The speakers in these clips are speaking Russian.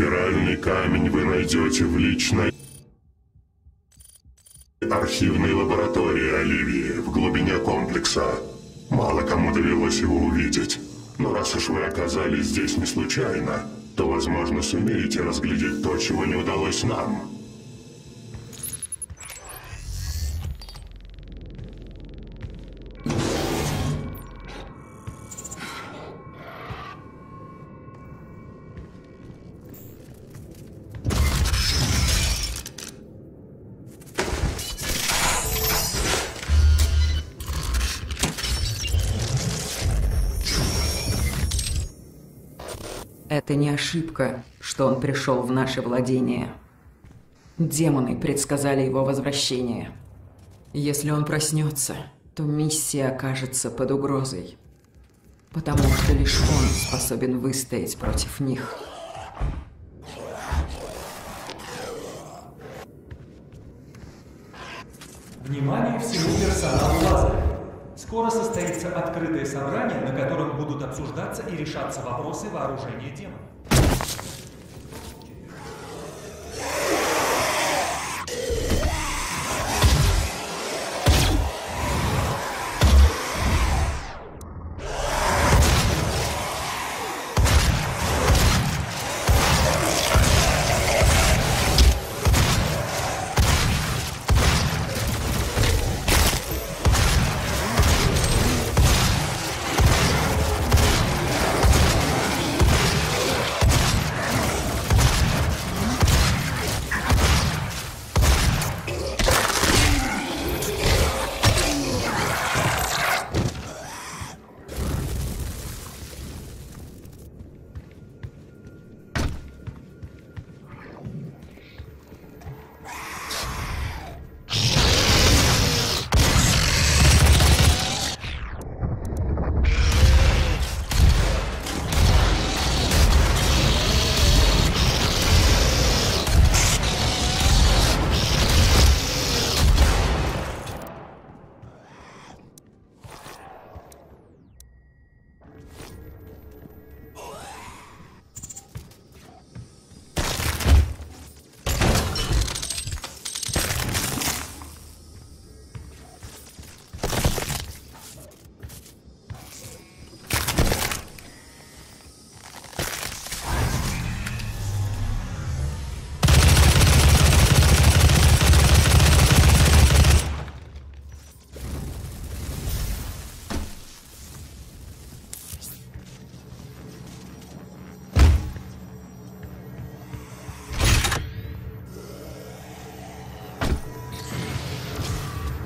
Спиральный камень вы найдете в личной архивной лаборатории Оливии в глубине комплекса. Мало кому довелось его увидеть, но раз уж вы оказались здесь не случайно, то, возможно, сумеете разглядеть то, чего не удалось нам. Это не ошибка, что он пришел в наше владение. Демоны предсказали его возвращение. Если он проснется, то миссия окажется под угрозой, потому что лишь он способен выстоять против них. Внимание всему персоналу Лазаря! Скоро состоится открытое собрание, на котором будут обсуждаться и решаться вопросы вооружения демонов.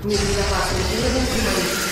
Небезопасный уровень демонического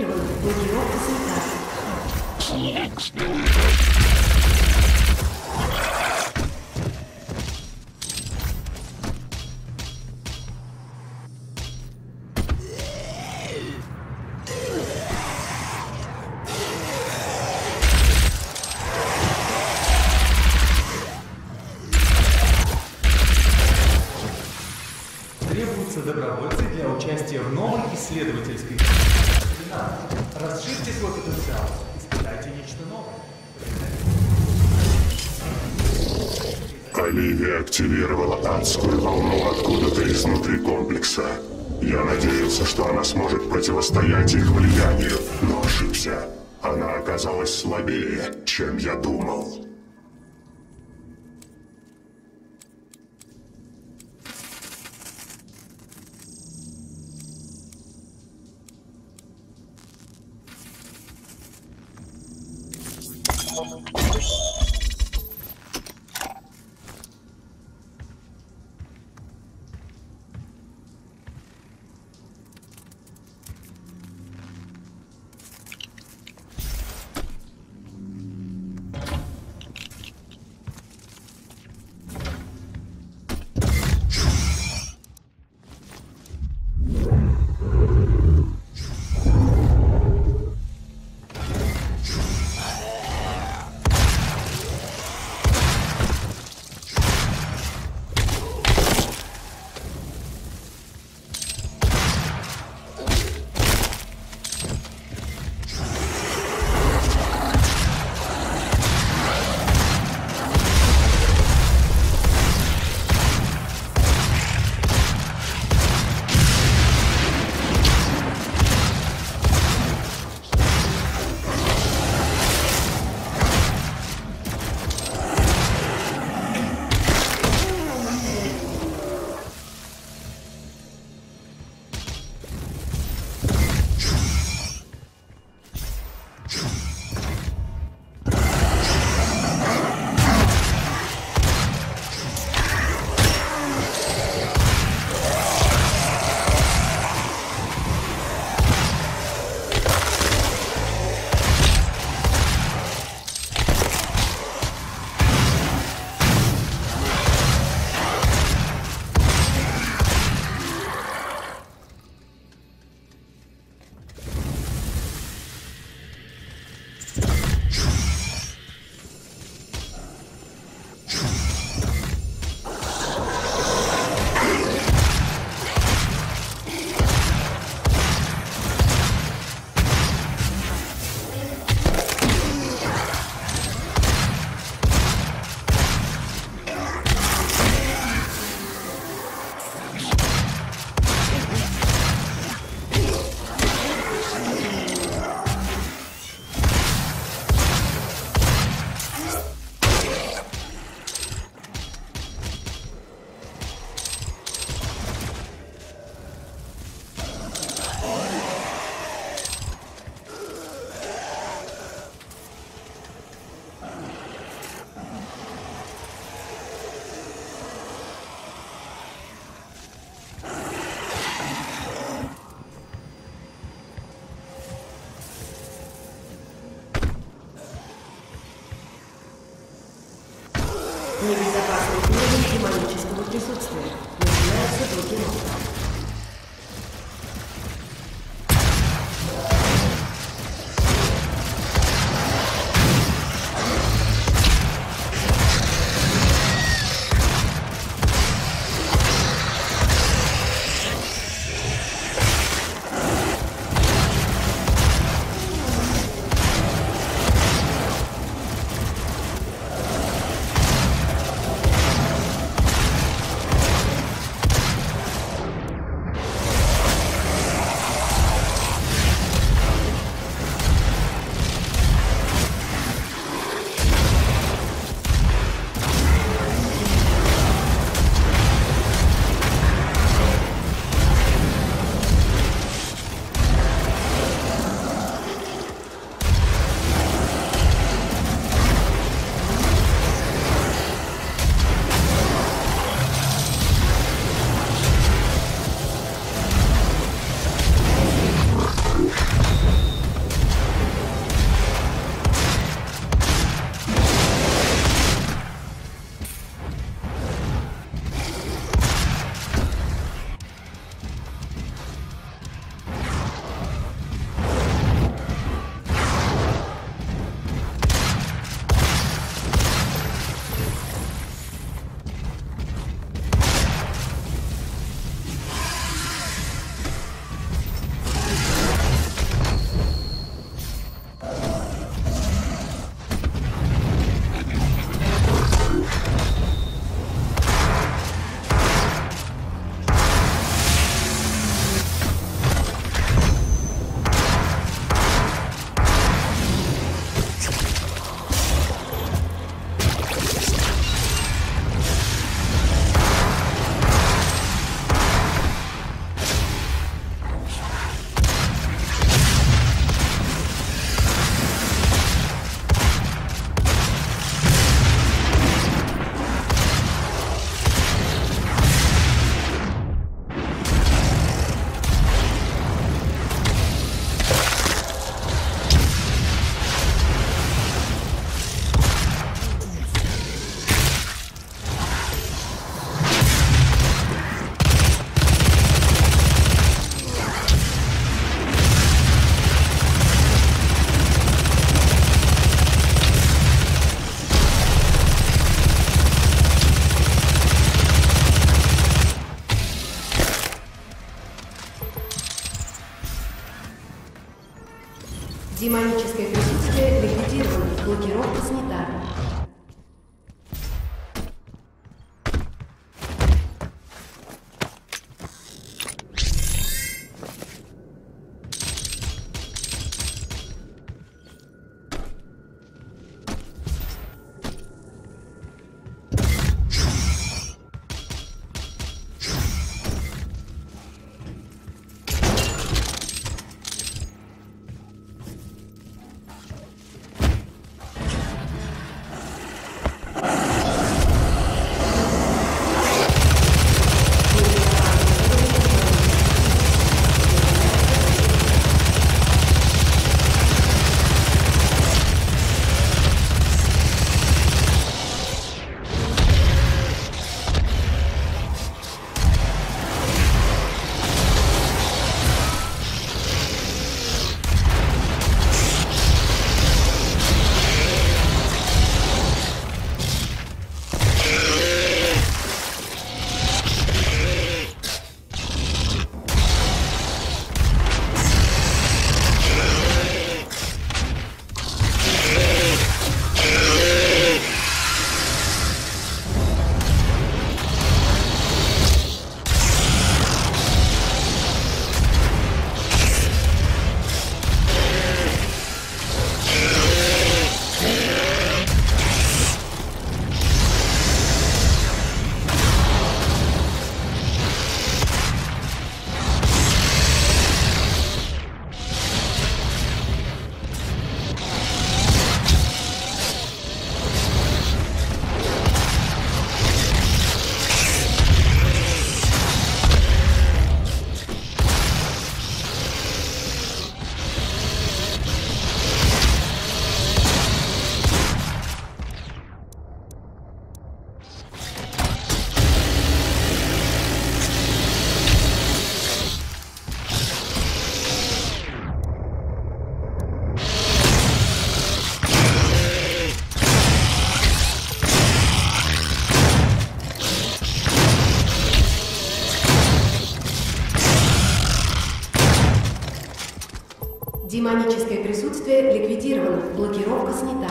активирован блокировка светла. Добровольцы для участия в новой исследовательской экспедиции. Расширьте свой потенциал, испытайте нечто новое. Оливия активировала адскую волну откуда-то изнутри комплекса. Я надеялся, что она сможет противостоять их влиянию, но ошибся. Она оказалась слабее, чем я думал. Демоническое присутствие ликвидировано. Блокировка снята. Демоническое присутствие ликвидировано. Блокировка снята.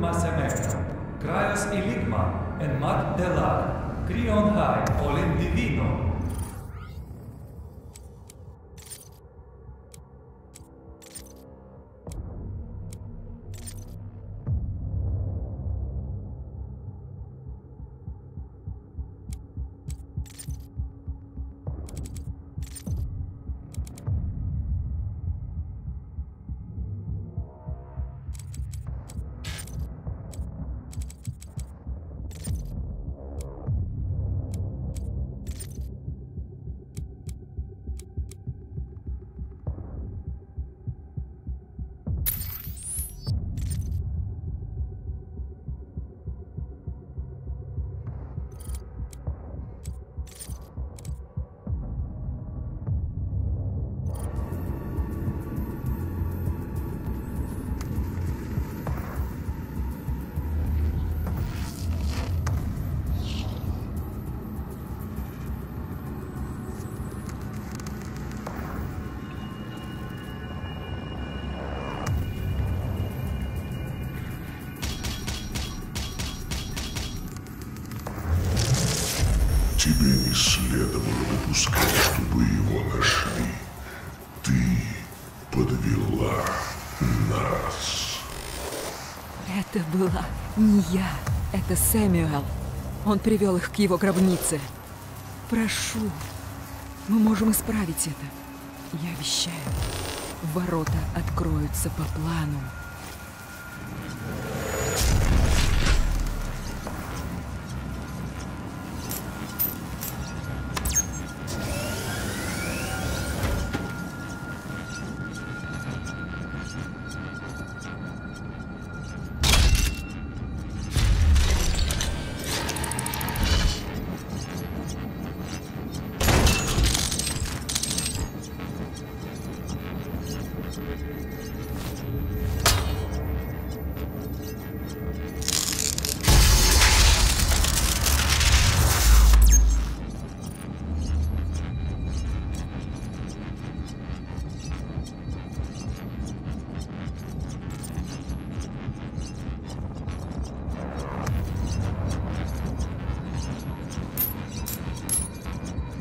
Masemecta, Cryos Eligma, and Mark Delar, Creon High, Olin Divino. Тебе не следовало допускать, чтобы его нашли. Ты подвела нас. Это была не я, это Сэмюэл. Он привел их к его гробнице. Прошу, мы можем исправить это. Я обещаю, ворота откроются по плану.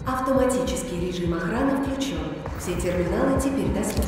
Автоматический режим охраны включен. Все терминалы теперь доступны.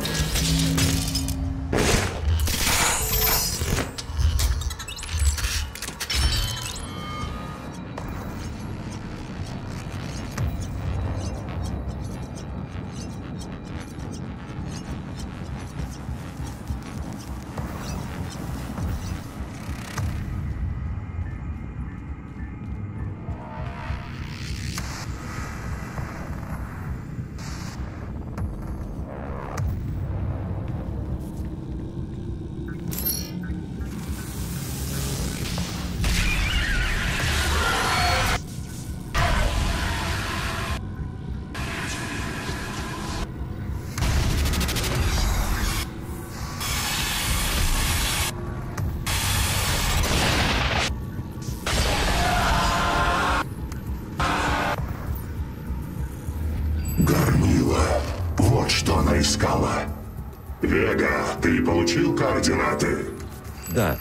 Координаты? Да.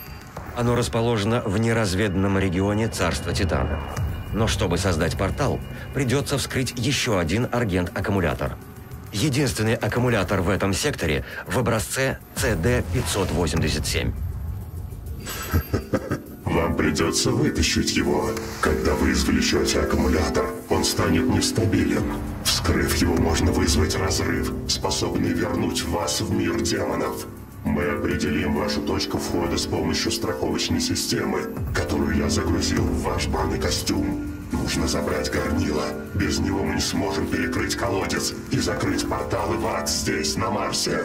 Оно расположено в неразведанном регионе Царства Титана. Но чтобы создать портал, придется вскрыть еще один аргент-аккумулятор. Единственный аккумулятор в этом секторе в образце CD587. Вам придется вытащить его. Когда вы извлечете аккумулятор, он станет нестабилен. Вскрыв его, можно вызвать разрыв, способный вернуть вас в мир демонов. Мы определим вашу точку входа с помощью страховочной системы, которую я загрузил в ваш банный костюм. Нужно забрать горнило. Без него мы не сможем перекрыть колодец и закрыть порталы в ад здесь, на Марсе.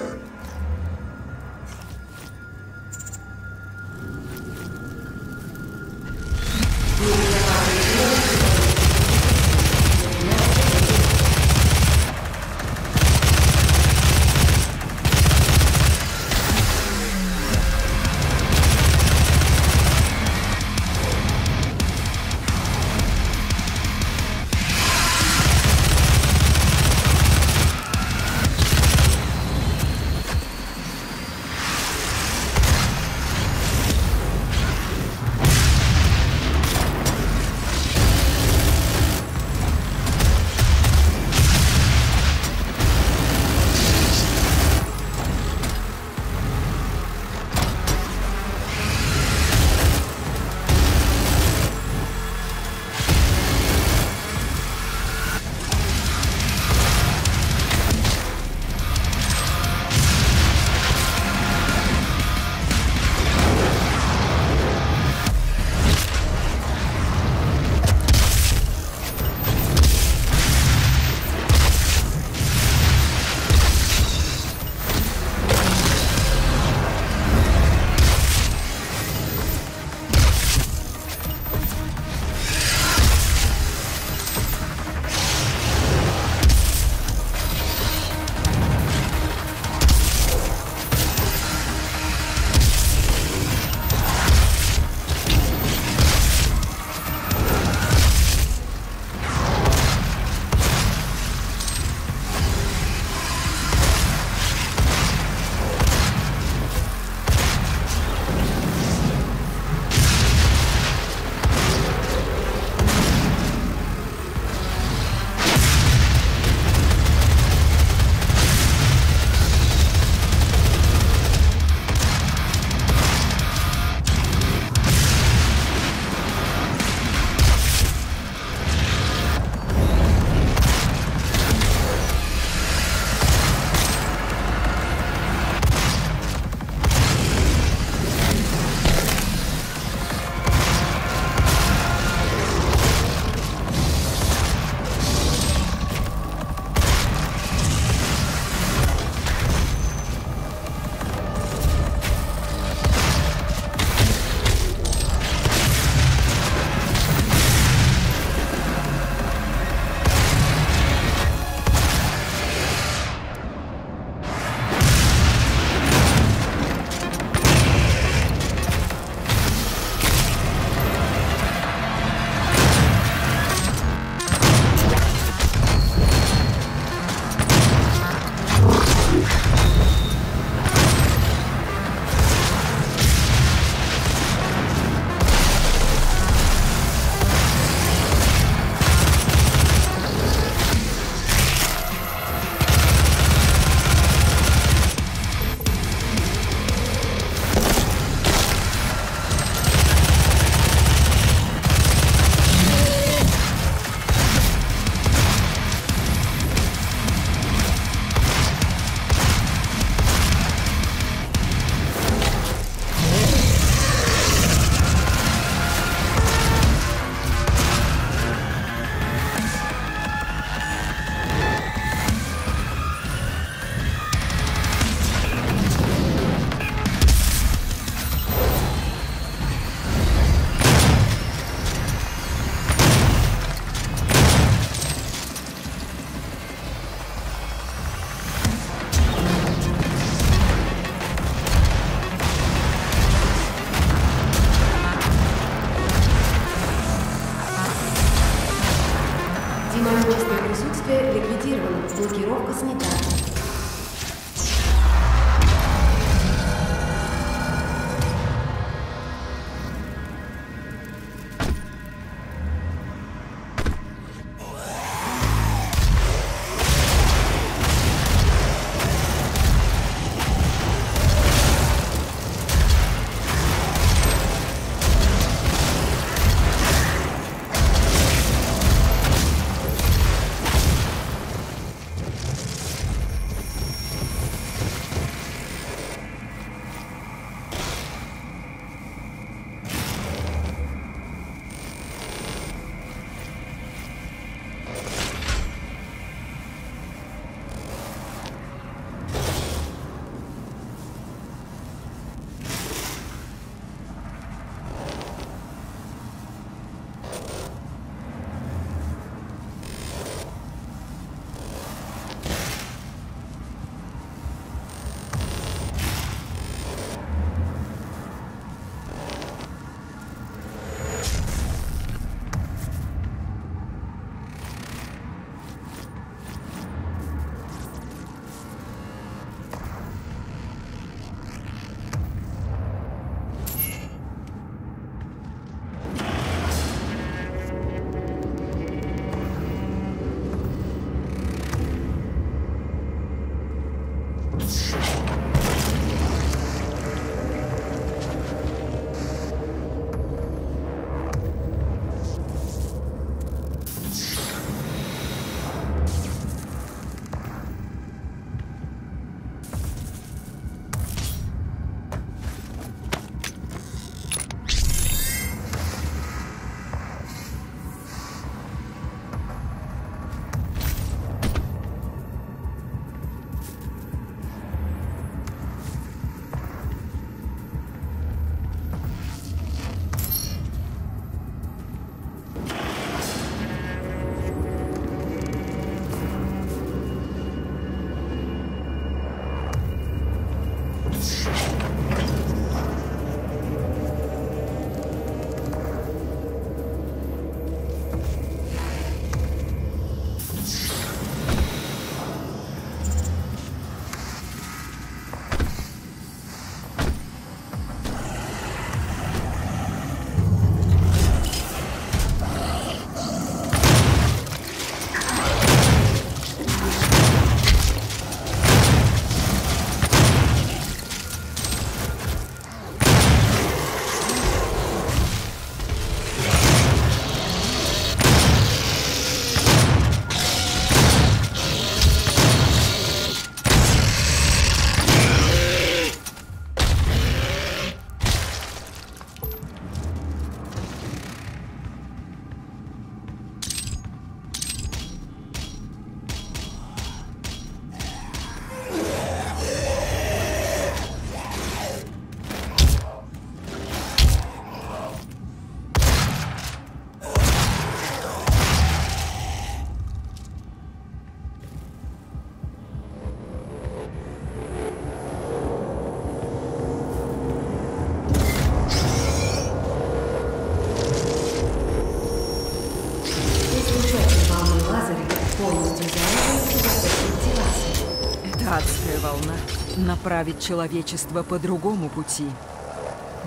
Направить человечество по другому пути.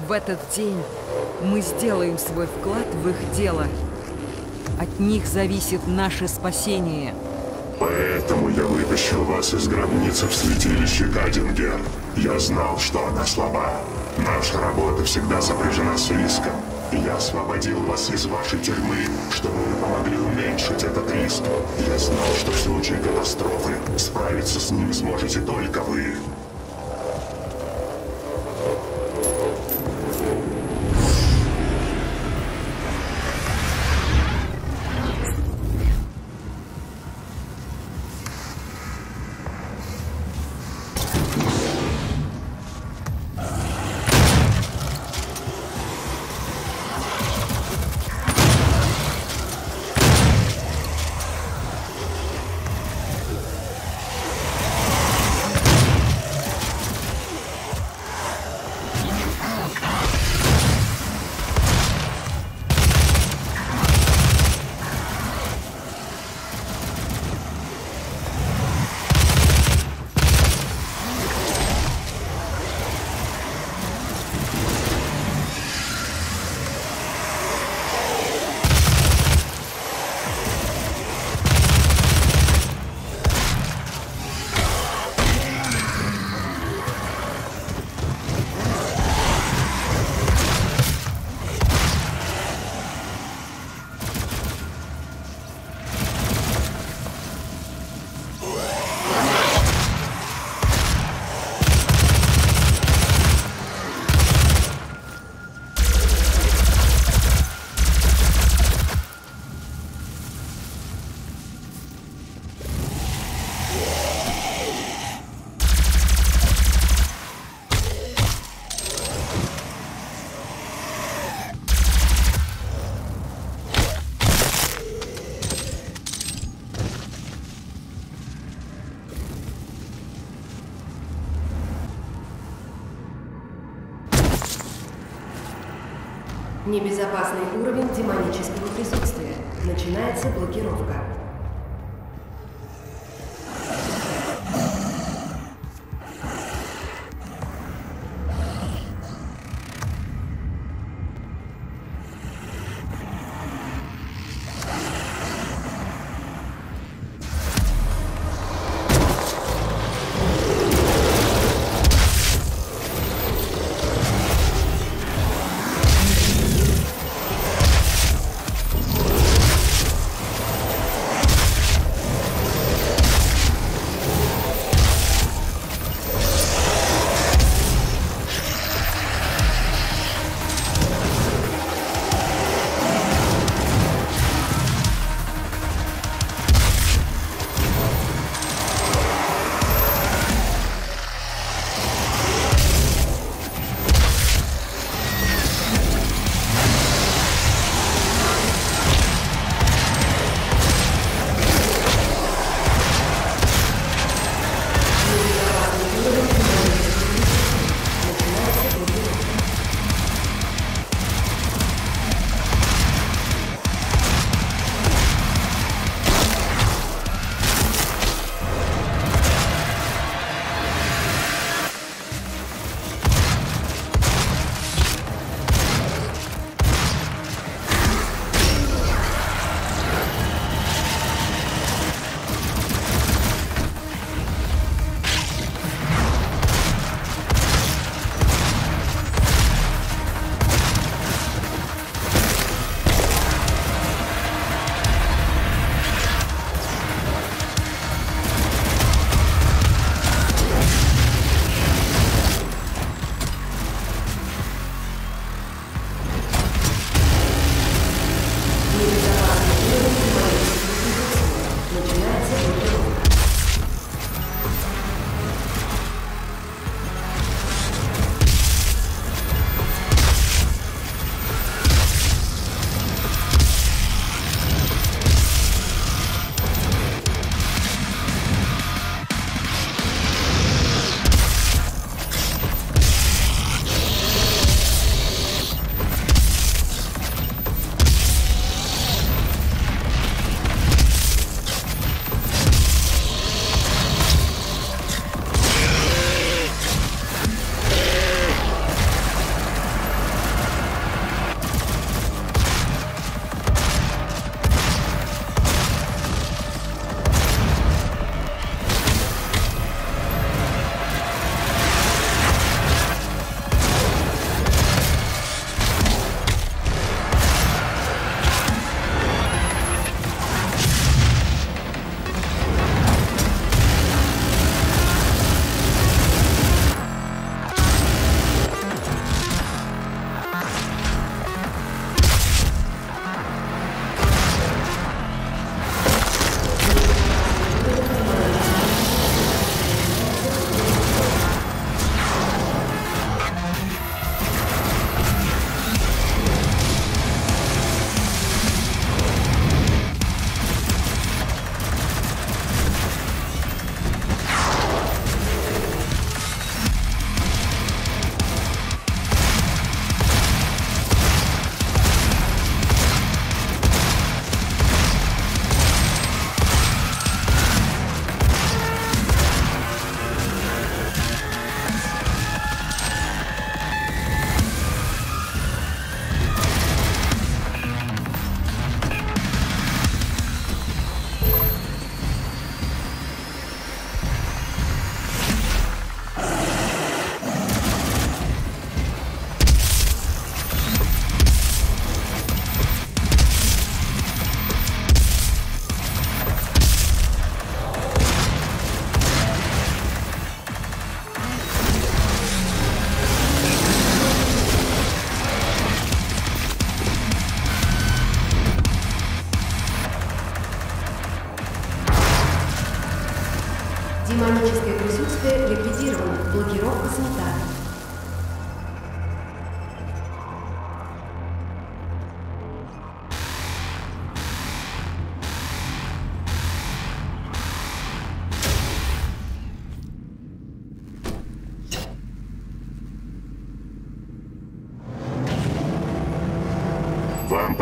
В этот день мы сделаем свой вклад в их дело. От них зависит наше спасение. Поэтому я вытащил вас из гробницы в святилище Кадинге. Я знал, что она слаба. Наша работа всегда сопряжена с риском. Я освободил вас из вашей тюрьмы, чтобы вы помогли уменьшить этот риск. Я знал, что в случае катастрофы справиться с ним сможете только вы. Небезопасный уровень демонического присутствия. Начинается блокировка.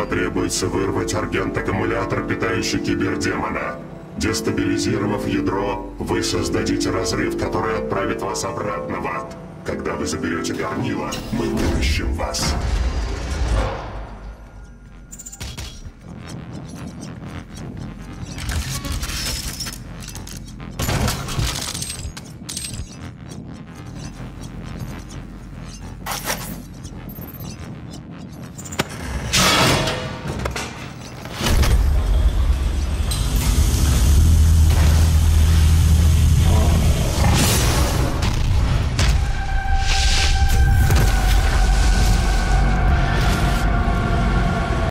Требуется вырвать аргент-аккумулятор, питающий кибердемона. Дестабилизировав ядро, вы создадите разрыв, который отправит вас обратно в ад. Когда вы заберете горнило, мы вытащим вас.